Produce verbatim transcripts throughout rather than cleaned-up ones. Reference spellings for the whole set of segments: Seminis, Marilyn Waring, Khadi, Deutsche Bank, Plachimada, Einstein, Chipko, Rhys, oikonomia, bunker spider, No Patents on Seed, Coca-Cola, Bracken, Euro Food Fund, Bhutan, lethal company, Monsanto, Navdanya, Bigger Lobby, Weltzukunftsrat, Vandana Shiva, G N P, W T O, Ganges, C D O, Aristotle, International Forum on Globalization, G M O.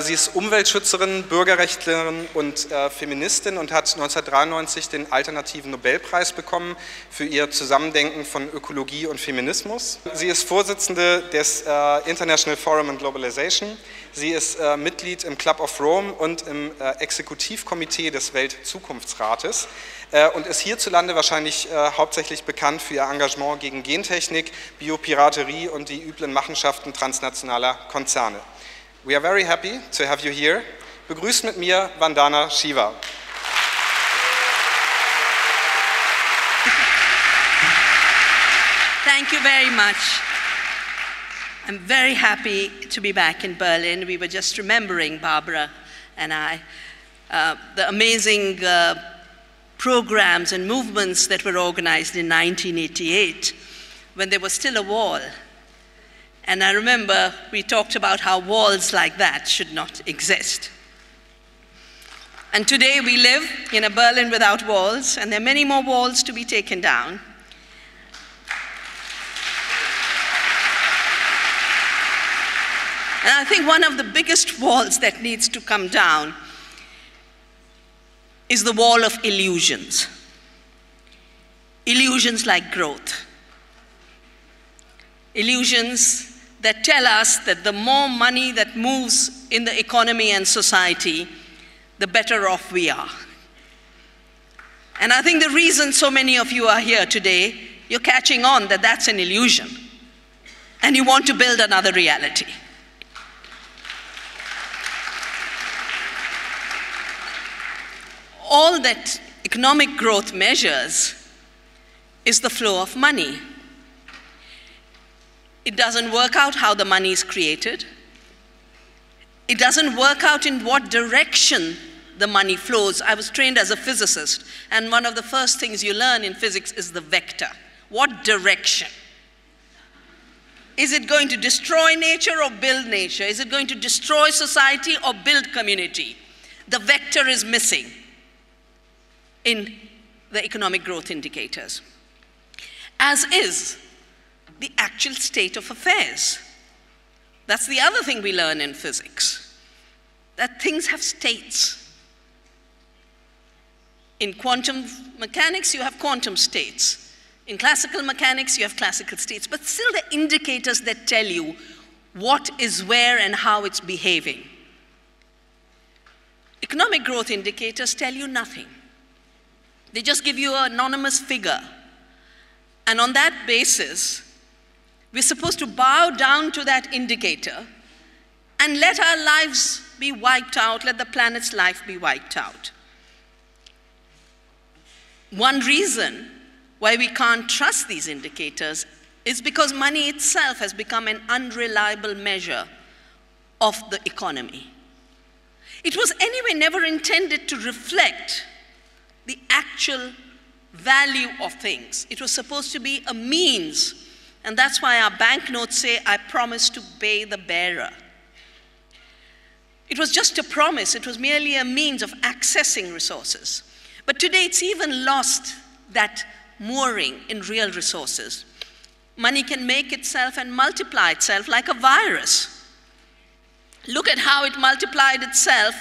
Sie ist Umweltschützerin, Bürgerrechtlerin und äh, Feministin und hat neunzehnhundertdreiundneunzig den Alternativen Nobelpreis bekommen für ihr Zusammendenken von Ökologie und Feminismus. Sie ist Vorsitzende des äh, International Forum on Globalization. Sie ist äh, Mitglied im Club of Rome und im äh, Exekutivkomitee des Weltzukunftsrates äh, und ist hierzulande wahrscheinlich äh, hauptsächlich bekannt für ihr Engagement gegen Gentechnik, Biopiraterie und die üblen Machenschaften transnationaler Konzerne. We are very happy to have you here. Begrüßt mit mir Vandana Shiva. Thank you very much. I'm very happy to be back in Berlin. We were just remembering, Barbara and I, uh, the amazing uh, programs and movements that were organized in nineteen eighty-eight when there was still a wall. And I remember we talked about how walls like that should not exist. And today we live in a Berlin without walls, and there are many more walls to be taken down. And I think one of the biggest walls that needs to come down is the wall of illusions. Illusions like growth. Illusions that tell us that the more money that moves in the economy and society, the better off we are. And I think the reason so many of you are here today, you're catching on that that's an illusion. And you want to build another reality. All that economic growth measures is the flow of money. It doesn't work out how the money is created. It doesn't work out in what direction the money flows. I was trained as a physicist, and one of the first things you learn in physics is the vector. What direction? Is it going to destroy nature or build nature? Is it going to destroy society or build community? The vector is missing in the economic growth indicators, as is the actual state of affairs. That's the other thing we learn in physics, that things have states. In quantum mechanics, you have quantum states. In classical mechanics, you have classical states, but still the indicators that tell you what is where and how it's behaving. Economic growth indicators tell you nothing. They just give you an anonymous figure. And on that basis, we're supposed to bow down to that indicator and let our lives be wiped out, let the planet's life be wiped out. One reason why we can't trust these indicators is because money itself has become an unreliable measure of the economy. It was anyway never intended to reflect the actual value of things. It was supposed to be a means. And that's why our banknotes say, I promise to pay the bearer. It was just a promise. It was merely a means of accessing resources. But today it's even lost that mooring in real resources. Money can make itself and multiply itself like a virus. Look at how it multiplied itself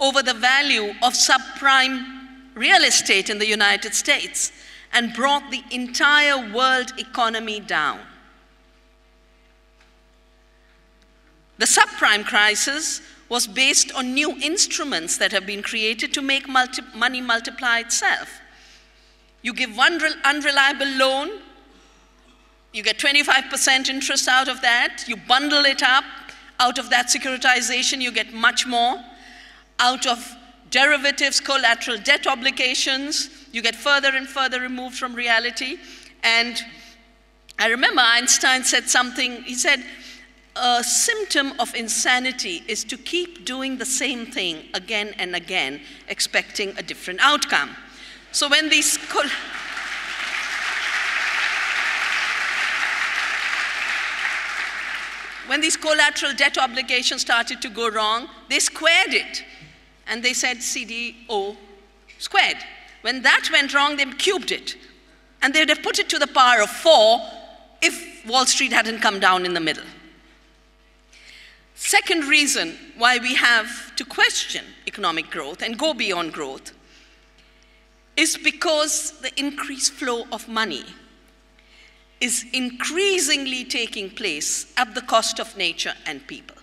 over the value of subprime real estate in the United States, and brought the entire world economy down. The subprime crisis was based on new instruments that have been created to make multi money multiply itself. You give one unreliable loan, you get twenty-five percent interest out of that, you bundle it up, out of that securitization you get much more, out of derivatives, collateral debt obligations, you get further and further removed from reality. And I remember Einstein said something, he said, a symptom of insanity is to keep doing the same thing again and again, expecting a different outcome. So when these, when these collateral debt obligations started to go wrong, they squared it. And they said C D O squared. When that went wrong, they cubed it. And they'd have put it to the power of four if Wall Street hadn't come down in the middle. Second reason why we have to question economic growth and go beyond growth is because the increased flow of money is increasingly taking place at the cost of nature and people.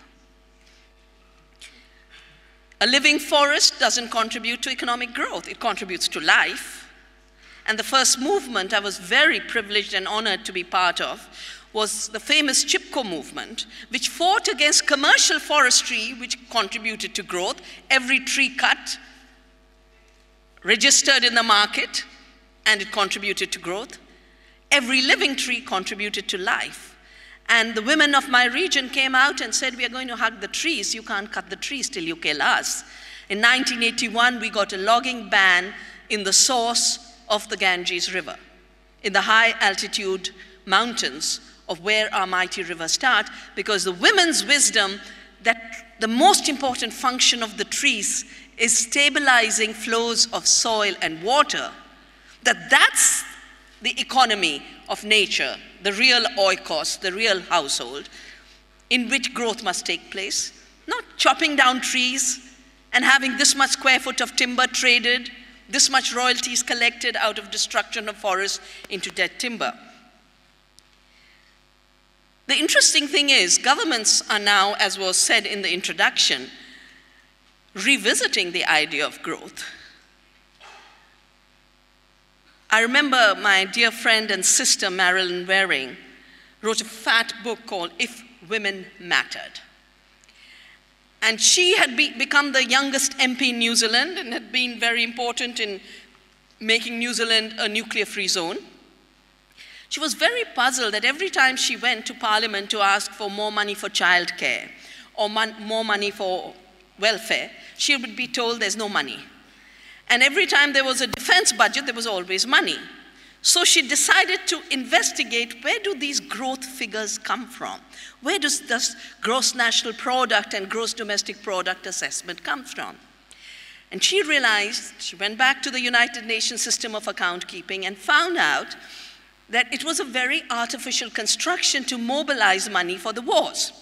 A living forest doesn't contribute to economic growth, it contributes to life. And the first movement I was very privileged and honored to be part of was the famous Chipko movement, which fought against commercial forestry, which contributed to growth. Every tree cut, registered in the market, and it contributed to growth. Every living tree contributed to life. And the women of my region came out and said, we are going to hug the trees. You can't cut the trees till you kill us. In nineteen eighty-one, we got a logging ban in the source of the Ganges River, in the high altitude mountains of where our mighty rivers start, because the women's wisdom that the most important function of the trees is stabilizing flows of soil and water, that that's the economy of nature, the real oikos, the real household, in which growth must take place, not chopping down trees and having this much square foot of timber traded, this much royalties collected out of destruction of forests into dead timber. The interesting thing is, governments are now, as was said in the introduction, revisiting the idea of growth. I remember my dear friend and sister, Marilyn Waring, wrote a fat book called If Women Mattered. And she had be become the youngest M P in New Zealand and had been very important in making New Zealand a nuclear-free zone. She was very puzzled that every time she went to Parliament to ask for more money for childcare or mon more money for welfare, she would be told there's no money. And every time there was a defense budget, there was always money. So she decided to investigate, where do these growth figures come from? Where does this gross national product and gross domestic product assessment come from? And she realized, she went back to the United Nations system of account keeping and found out that it was a very artificial construction to mobilize money for the wars.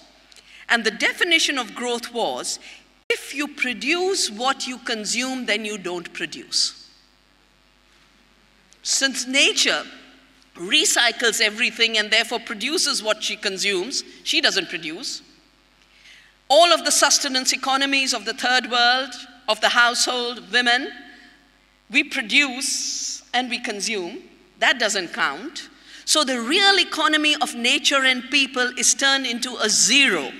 And the definition of growth was, if you produce what you consume, then you don't produce. Since nature recycles everything and therefore produces what she consumes, she doesn't produce. All of the sustenance economies of the third world, of the household, women, we produce and we consume. That doesn't count. So the real economy of nature and people is turned into a zero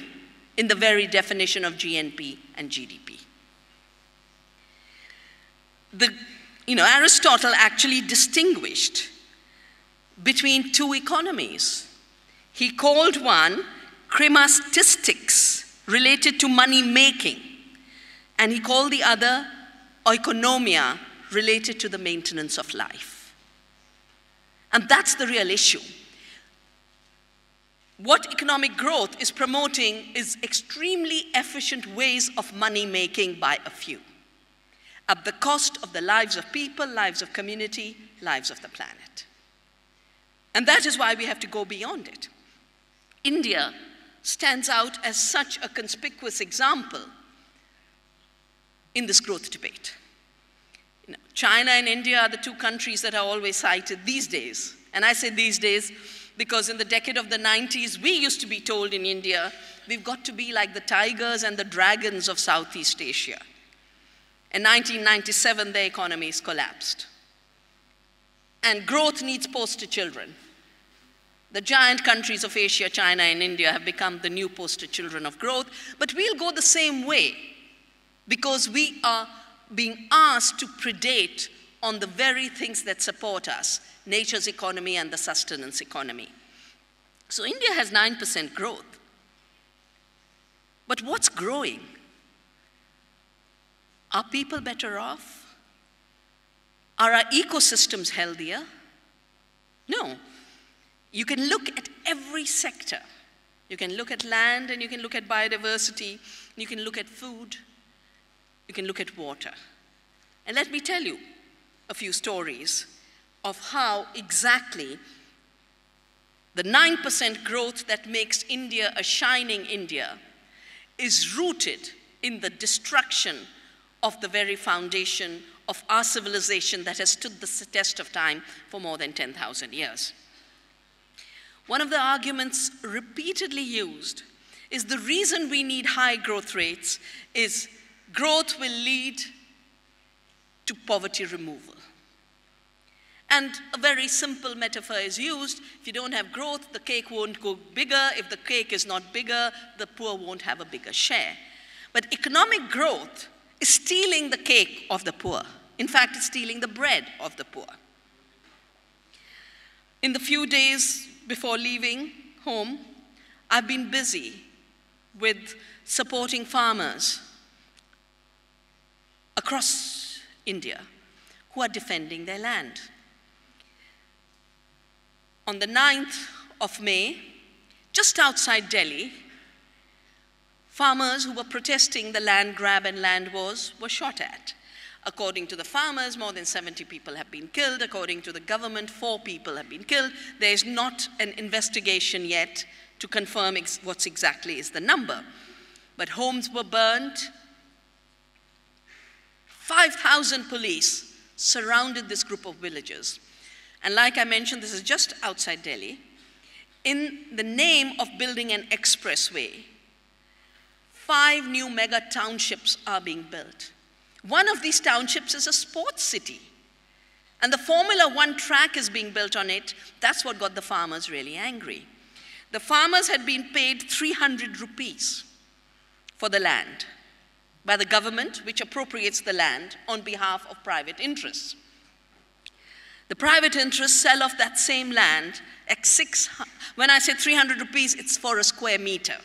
in the very definition of G N P and G D P. The, you know, Aristotle actually distinguished between two economies. He called one cremastisticks, related to money making, and he called the other oikonomia, related to the maintenance of life. And that's the real issue. What economic growth is promoting is extremely efficient ways of money making by a few, at the cost of the lives of people, lives of community, lives of the planet. And that is why we have to go beyond it. India stands out as such a conspicuous example in this growth debate. China and India are the two countries that are always cited these days. And I say these days because in the decade of the nineties, we used to be told in India, we've got to be like the tigers and the dragons of Southeast Asia. In nineteen ninety-seven, their economies collapsed. And growth needs poster children. The giant countries of Asia, China and India, have become the new poster children of growth. But we'll go the same way because we are being asked to predate on the very things that support us, nature's economy and the sustenance economy. So India has nine percent growth. But what's growing? Are people better off? Are our ecosystems healthier? No. You can look at every sector. You can look at land, and you can look at biodiversity, you can look at food, you can look at water. And let me tell you a few stories of how exactly the nine percent growth that makes India a shining India is rooted in the destruction of the very foundation of our civilization that has stood the test of time for more than ten thousand years. One of the arguments repeatedly used is the reason we need high growth rates is growth will lead to poverty removal. And a very simple metaphor is used. If you don't have growth, the cake won't go bigger. If the cake is not bigger, the poor won't have a bigger share. But economic growth is stealing the cake of the poor. In fact, it's stealing the bread of the poor. In the few days before leaving home, I've been busy with supporting farmers across India who are defending their land. On the ninth of May, just outside Delhi, farmers who were protesting the land grab and land wars were shot at. According to the farmers, more than seventy people have been killed. According to the government, four people have been killed. There is not an investigation yet to confirm ex- what exactly is the number. But homes were burned. five thousand police surrounded this group of villagers. And like I mentioned, this is just outside Delhi. In the name of building an expressway, five new mega townships are being built. One of these townships is a sports city. And the Formula One track is being built on it. That's what got the farmers really angry. The farmers had been paid three hundred rupees for the land by the government, which appropriates the land on behalf of private interests. The private interests sell off that same land at six hundred. When I say three hundred rupees, it's for a square meter,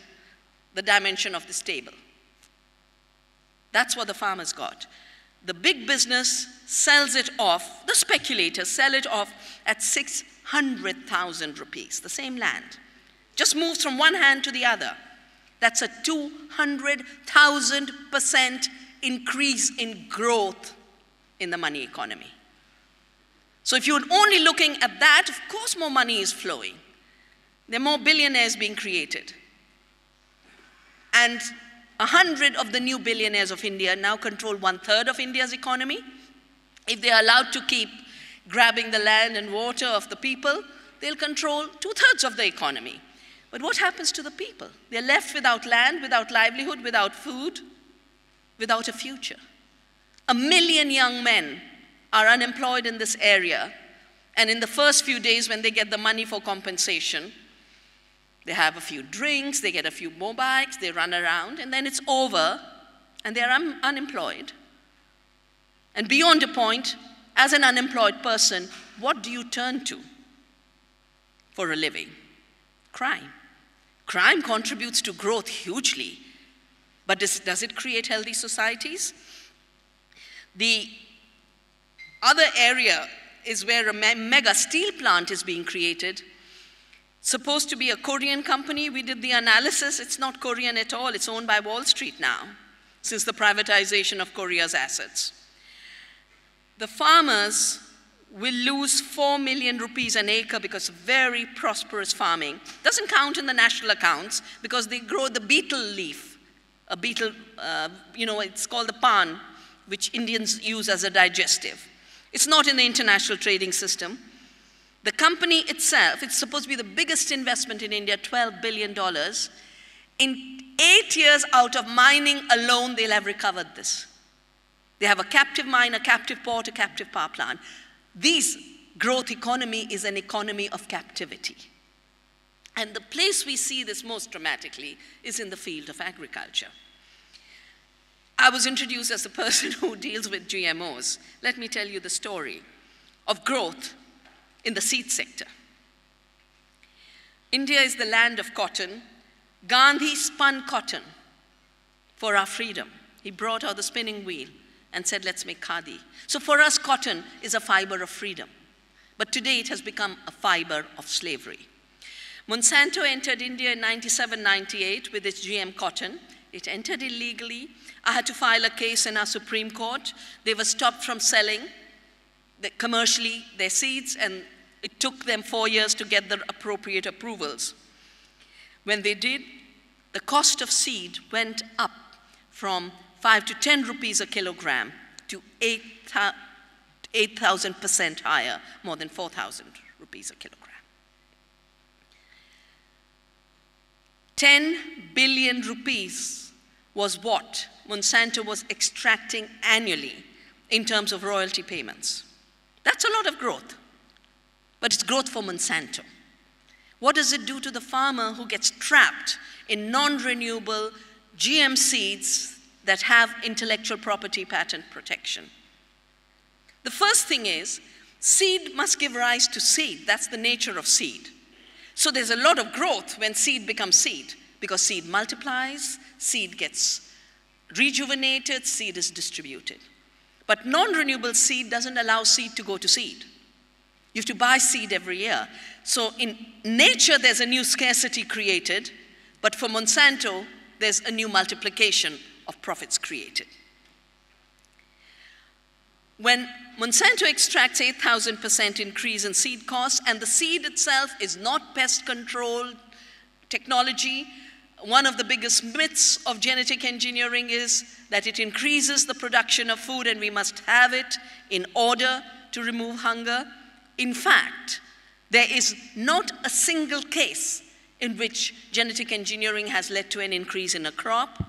the dimension of this table. That's what the farmers got. The big business sells it off, the speculators sell it off at six hundred thousand rupees, the same land. Just moves from one hand to the other. That's a two hundred thousand percent increase in growth in the money economy. So if you're only looking at that, of course more money is flowing. There are more billionaires being created. And a hundred of the new billionaires of India now control one-third of India's economy. If they are allowed to keep grabbing the land and water of the people, they'll control two-thirds of the economy. But what happens to the people? They're left without land, without livelihood, without food, without a future. A million young men are unemployed in this area, and in the first few days when they get the money for compensation, they have a few drinks, they get a few motorbikes, they run around, and then it's over, and they're un unemployed. And beyond a point, as an unemployed person, what do you turn to for a living? Crime. Crime contributes to growth hugely, but does, does it create healthy societies? The other area is where a me mega steel plant is being created. Supposed to be a Korean company, we did the analysis, it's not Korean at all, it's owned by Wall Street now, since the privatization of Korea's assets. The farmers will lose four million rupees an acre because of very prosperous farming. Doesn't count in the national accounts because they grow the betel leaf, a betel, uh, you know, it's called the pan, which Indians use as a digestive. It's not in the international trading system. The company itself, it's supposed to be the biggest investment in India, twelve billion dollars. In eight years out of mining alone, they'll have recovered this. They have a captive mine, a captive port, a captive power plant. This growth economy is an economy of captivity. And the place we see this most dramatically is in the field of agriculture. I was introduced as the person who deals with G M Os. Let me tell you the story of growth in the seed sector. India is the land of cotton. Gandhi spun cotton for our freedom. He brought out the spinning wheel and said, let's make khadi. So for us, cotton is a fiber of freedom. But today it has become a fiber of slavery. Monsanto entered India in ninety-seven ninety-eight with its G M cotton. It entered illegally. I had to file a case in our Supreme Court. They were stopped from selling the commercially their seeds, and it took them four years to get the appropriate approvals. When they did, the cost of seed went up from five to ten rupees a kilogram to eight thousand percent higher, more than four thousand rupees a kilogram. ten billion rupees was what Monsanto was extracting annually in terms of royalty payments. That's a lot of growth, but it's growth for Monsanto. What does it do to the farmer who gets trapped in non-renewable G M seeds that have intellectual property patent protection? The first thing is, seed must give rise to seed. That's the nature of seed. So there's a lot of growth when seed becomes seed, because seed multiplies, seed gets rejuvenated, seed is distributed. But non-renewable seed doesn't allow seed to go to seed. You have to buy seed every year. So in nature, there's a new scarcity created, but for Monsanto, there's a new multiplication of profits created. When Monsanto extracts eight thousand percent increase in seed costs, and the seed itself is not pest control technology, one of the biggest myths of genetic engineering is that it increases the production of food and we must have it in order to remove hunger. In fact, there is not a single case in which genetic engineering has led to an increase in a crop.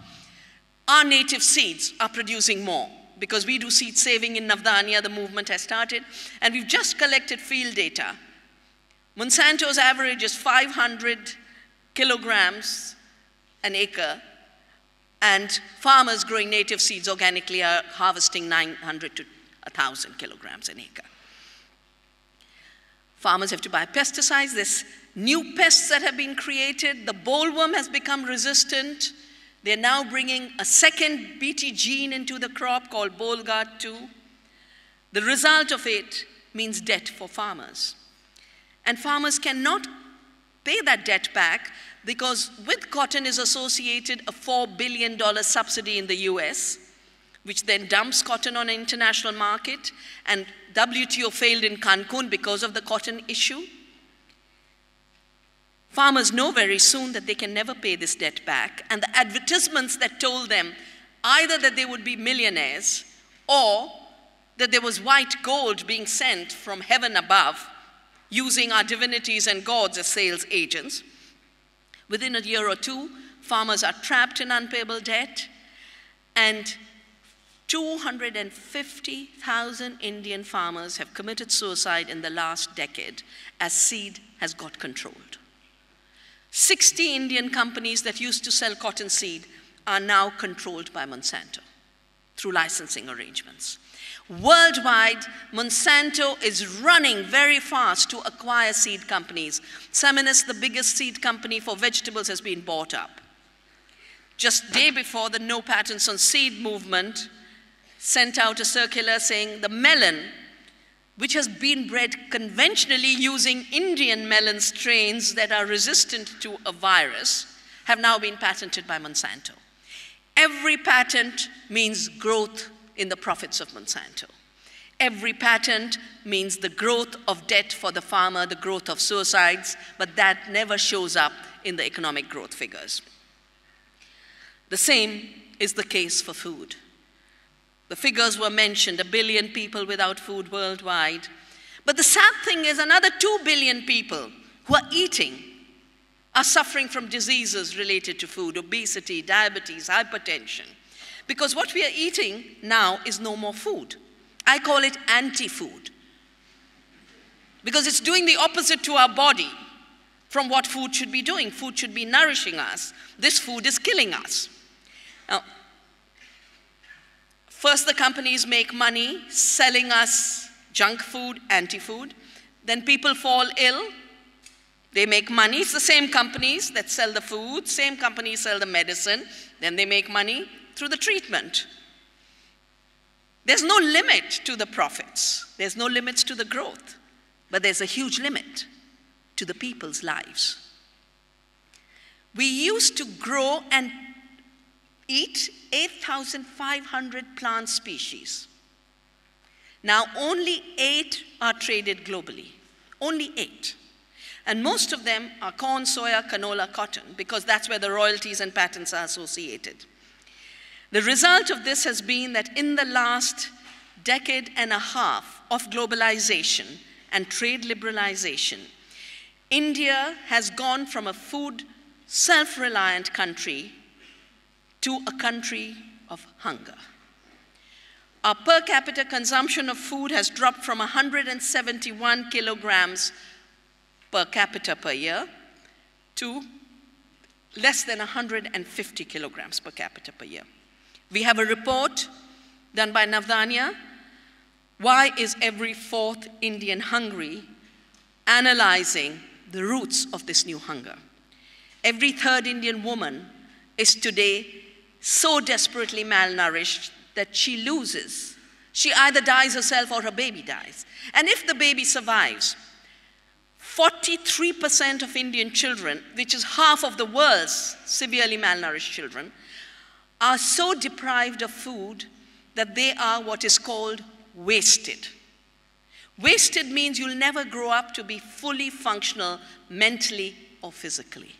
Our native seeds are producing more, because we do seed saving in Navdanya, the movement has started, and we've just collected field data. Monsanto's average is five hundred kilograms an acre, and farmers growing native seeds organically are harvesting nine hundred to one thousand kilograms an acre. Farmers have to buy pesticides. There's new pests that have been created. The bollworm has become resistant. They're now bringing a second B T gene into the crop called Bolgard two. The result of it means debt for farmers. And farmers cannot pay that debt back, because with cotton is associated a four billion dollar subsidy in the U S, which then dumps cotton on an international market, and W T O failed in Cancun because of the cotton issue. Farmers know very soon that they can never pay this debt back, and the advertisements that told them either that they would be millionaires or that there was white gold being sent from heaven above using our divinities and gods as sales agents. Within a year or two, farmers are trapped in unpayable debt, and two hundred fifty thousand Indian farmers have committed suicide in the last decade as seed has got controlled. sixty Indian companies that used to sell cotton seed are now controlled by Monsanto through licensing arrangements. Worldwide, Monsanto is running very fast to acquire seed companies. Seminis, the biggest seed company for vegetables, has been bought up. Just day before, the No Patents on Seed movement sent out a circular saying the melon, which has been bred conventionally using Indian melon strains that are resistant to a virus, have now been patented by Monsanto. Every patent means growth in the profits of Monsanto. Every patent means the growth of debt for the farmer, the growth of suicides, but that never shows up in the economic growth figures. The same is the case for food. The figures were mentioned, a billion people without food worldwide. But the sad thing is another two billion people who are eating are suffering from diseases related to food, obesity, diabetes, hypertension. Because what we are eating now is no more food. I call it anti-food, because it's doing the opposite to our body from what food should be doing. Food should be nourishing us. This food is killing us. Now, first, the companies make money selling us junk food, anti-food. Then people fall ill. They make money. It's the same companies that sell the food. Same companies sell the medicine. Then they make money through the treatment. There's no limit to the profits. There's no limits to the growth. But there's a huge limit to the people's lives. We used to grow and eat eight thousand five hundred plant species. Now only eight are traded globally, only eight. And most of them are corn, soya, canola, cotton, because that's where the royalties and patents are associated. The result of this has been that in the last decade and a half of globalization and trade liberalization, India has gone from a food self-reliant country to a country of hunger. Our per capita consumption of food has dropped from one hundred seventy-one kilograms per capita per year to less than one hundred fifty kilograms per capita per year. We have a report done by Navdanya, Why is Every Fourth Indian Hungry?, analyzing the roots of this new hunger. Every third Indian woman is today so desperately malnourished that she loses. She either dies herself or her baby dies. And if the baby survives, forty-three percent of Indian children, which is half of the world's severely malnourished children, are so deprived of food that they are what is called wasted. Wasted means you'll never grow up to be fully functional mentally or physically.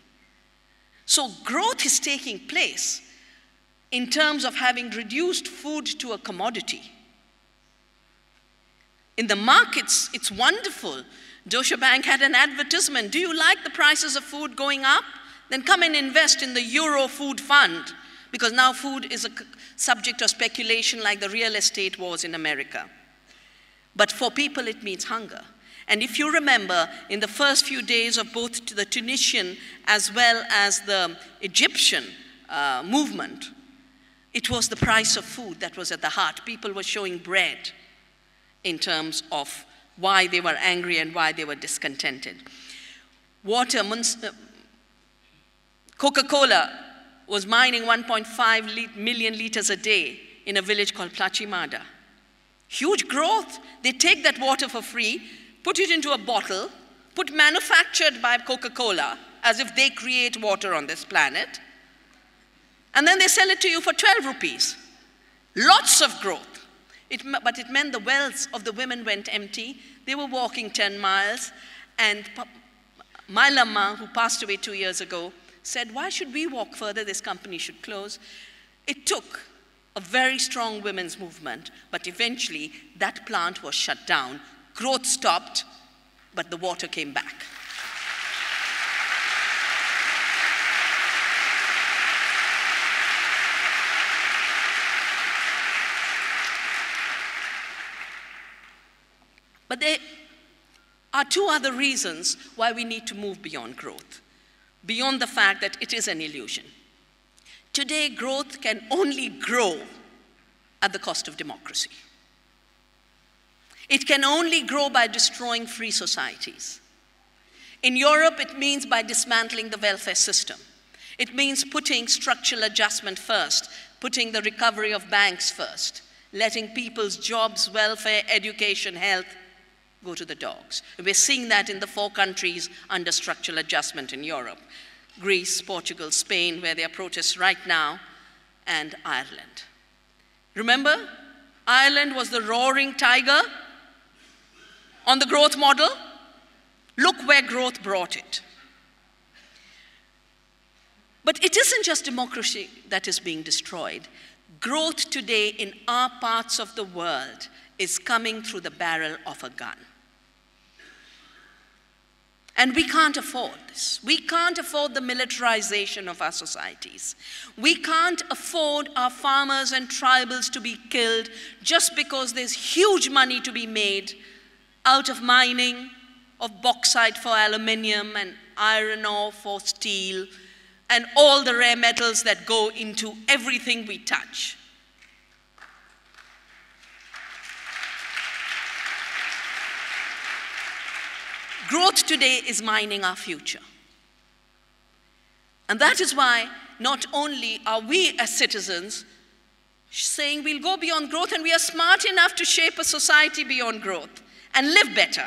So growth is taking place in terms of having reduced food to a commodity. In the markets, it's wonderful. Deutsche Bank had an advertisement. Do you like the prices of food going up? Then come and invest in the Euro Food Fund, because now food is a subject of speculation like the real estate wars in America. But for people, it means hunger. And if you remember, in the first few days of both the Tunisian as well as the Egyptian uh, movement, it was the price of food that was at the heart. People were showing bread in terms of why they were angry and why they were discontented. Water, Coca-Cola was mining one point five million liters a day in a village called Plachimada. Huge growth. They take that water for free, put it into a bottle, put manufactured by Coca-Cola, as if they create water on this planet, and then they sell it to you for twelve rupees. Lots of growth. It, but it meant the wells of the women went empty. They were walking ten miles, and my lama, who passed away two years ago, said, why should we walk further? This company should close. It took a very strong women's movement, but eventually that plant was shut down. Growth stopped, but the water came back. But there are two other reasons why we need to move beyond growth, beyond the fact that it is an illusion. Today, growth can only grow at the cost of democracy. It can only grow by destroying free societies. In Europe, it means by dismantling the welfare system. It means putting structural adjustment first, putting the recovery of banks first, letting people's jobs, welfare, education, health go to the dogs. We're seeing that in the four countries under structural adjustment in Europe: Greece, Portugal, Spain, where there are protests right now, and Ireland. Remember, Ireland was the roaring tiger on the growth model. Look where growth brought it. But it isn't just democracy that is being destroyed. Growth today in our parts of the world is coming through the barrel of a gun. And we can't afford this. We can't afford the militarization of our societies. We can't afford our farmers and tribals to be killed just because there's huge money to be made out of mining of bauxite for aluminium and iron ore for steel and all the rare metals that go into everything we touch. Growth today is mining our future. And that is why not only are we as citizens saying we'll go beyond growth, and we are smart enough to shape a society beyond growth and live better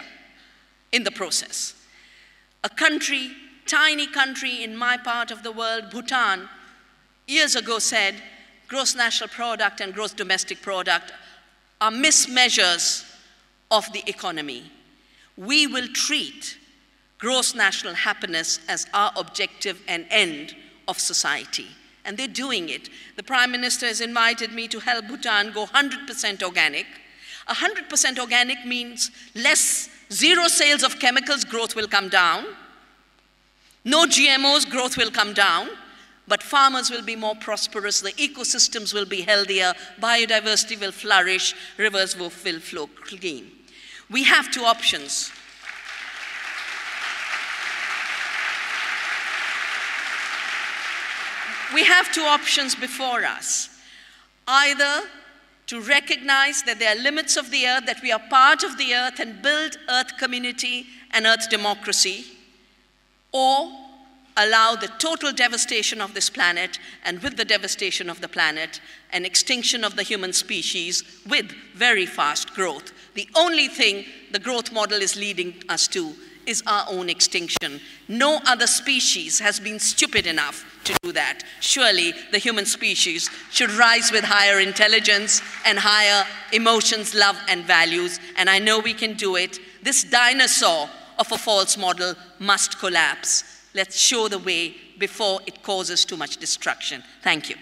in the process. A country, tiny country in my part of the world, Bhutan, years ago said gross national product and gross domestic product are mismeasures of the economy. We will treat gross national happiness as our objective and end of society. And they're doing it. The Prime Minister has invited me to help Bhutan go one hundred percent organic. one hundred percent organic means less, zero sales of chemicals, growth will come down. No G M Os, growth will come down. But farmers will be more prosperous, the ecosystems will be healthier, biodiversity will flourish, rivers will flow clean. We have two options. We have two options before us. Either to recognize that there are limits of the earth, that we are part of the earth and build earth community and earth democracy, or allow the total devastation of this planet, and with the devastation of the planet, an extinction of the human species with very fast growth. The only thing the growth model is leading us to is our own extinction. No other species has been stupid enough to do that. Surely the human species should rise with higher intelligence and higher emotions, love and values, and I know we can do it. This dinosaur of a false model must collapse. Let's show the way before it causes too much destruction. Thank you.